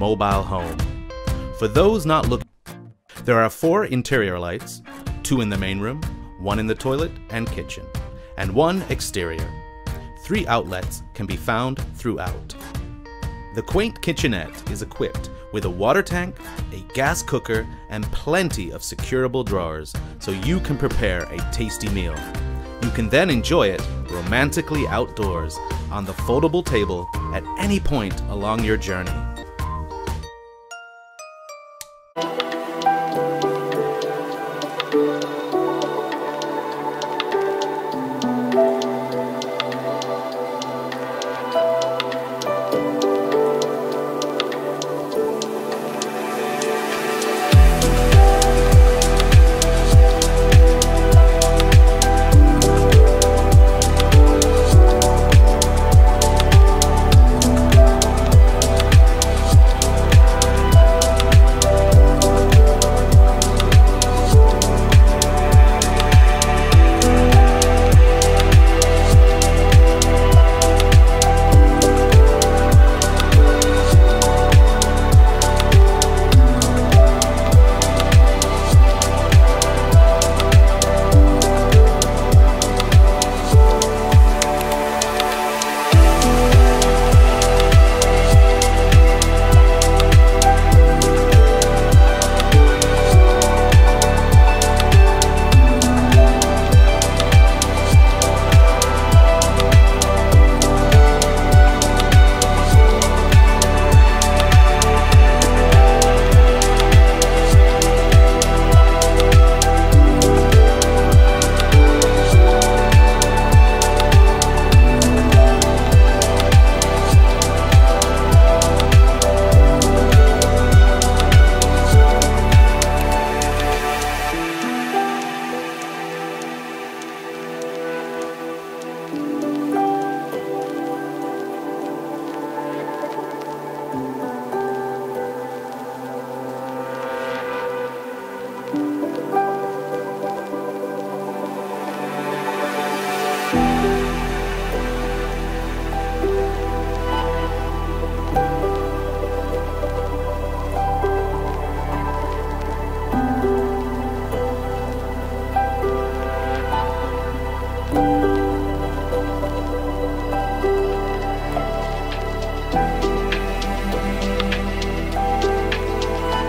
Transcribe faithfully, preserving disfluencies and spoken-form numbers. Mobile home. For those not looking, there are four interior lights, two in the main room, one in the toilet and kitchen, and one exterior. Three outlets can be found throughout. The quaint kitchenette is equipped with a water tank, a gas cooker, and plenty of securable drawers so you can prepare a tasty meal. You can then enjoy it romantically outdoors on the foldable table at any point along your journey.